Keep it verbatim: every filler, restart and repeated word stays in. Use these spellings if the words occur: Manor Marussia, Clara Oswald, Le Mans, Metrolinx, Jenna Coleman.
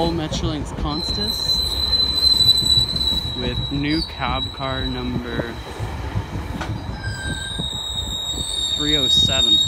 full Metrolinx Constas with new cab car number three oh seven.